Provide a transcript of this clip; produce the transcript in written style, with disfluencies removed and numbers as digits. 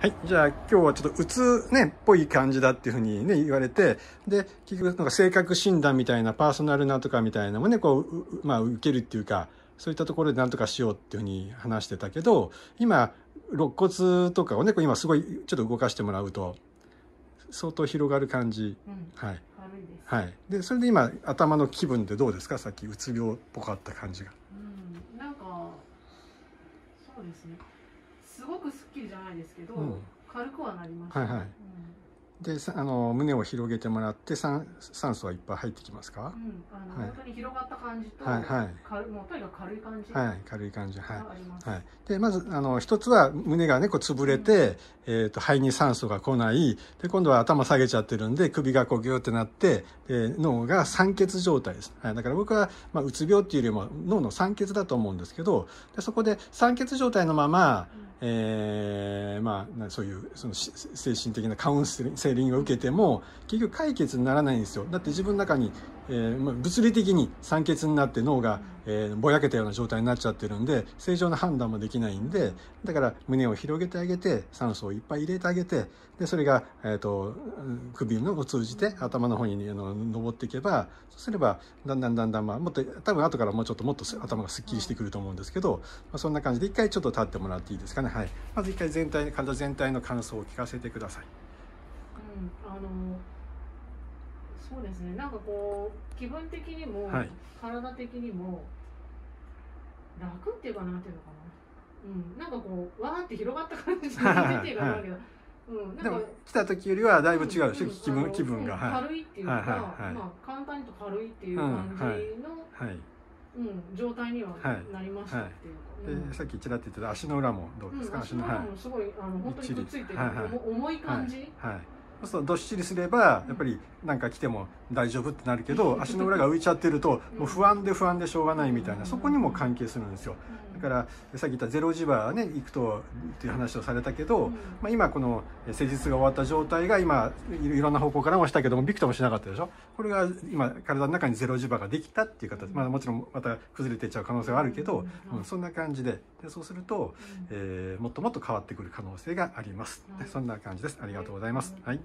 はい、じゃあ今日はちょっとうつねっぽい感じだっていうふうにね言われて、で結局なんか性格診断みたいなパーソナルなんとかみたいなのもねこうまあ受けるっていうか、そういったところでなんとかしようっていうふうに話してたけど、今肋骨とかをね今すごいちょっと動かしてもらうと相当広がる感じ、うん、はい、はい、でそれで今頭の気分でどうですか、さっきうつ病っぽかった感じが。うん、なんかそうですね、すごくすっきりじゃないですけど、うん、軽くはなりました。はいはい。うん、で、胸を広げてもらって、酸素はいっぱい入ってきますか。うん、はい、本当に広がった感じと、はいはい、もうとにかく軽い感じ。はい、軽い感じ、はい。はい。で、まず、一つは胸がね、こう潰れて、うん、肺に酸素が来ない。で、今度は頭下げちゃってるんで、首がこうギューってなって、脳が酸欠状態です。はい、だから僕は、まあ、うつ病っていうよりも、脳の酸欠だと思うんですけど。で、そこで酸欠状態のまま。うん、まあそういうその精神的なカウンセリングを受けても結局解決にならないんですよ。だって自分の中に、物理的に酸欠になって脳が、ぼやけたような状態になっちゃってるんで、正常な判断もできないんで、だから胸を広げてあげて酸素をいっぱい入れてあげて、でそれが、首を通じて頭の方に、登っていけば、そうすればだんだん、まあ、もっと多分後からもうちょっともっと頭がすっきりしてくると思うんですけど、まあ、そんな感じで一回ちょっと立ってもらっていいですかね。はい、まず一回体全体の感想を聞かせてください。うん、そうですね、なんかこう気分的にも、はい、体的にも楽っていうか、なんていうのかな、うん、なんかこうわーって広がった感じじゃないっていうかなんだけど、うん、なんかでも来た時よりはだいぶ違うでしょ、うんうん、気分が、はい、軽いっていうか、まあ簡単にと軽いっていう感じの、はいはい、うん、状態にはなりましたっていうか。さっきちらって言ってた足の裏もどうですか。足の裏もすごい本当にくっついてる重い感じ。そうするとどっしりすればやっぱりなんか来ても大丈夫ってなるけど、足の裏が浮いちゃってるともう不安でしょうがないみたいな、そこにも関係するんですよ。だからさっき言ったゼロ磁場ね行くとっていう話をされたけど、まあ、今この施術が終わった状態が今いろんな方向からもしたけどもびくともしなかったでしょ。これが今体の中にゼロ磁場ができたっていう形、まあ、もちろんまた崩れていっちゃう可能性はあるけど、うん、そんな感じ でそうすると、もっと変わってくる可能性があります。そんな感じです。ありがとうございます。はい。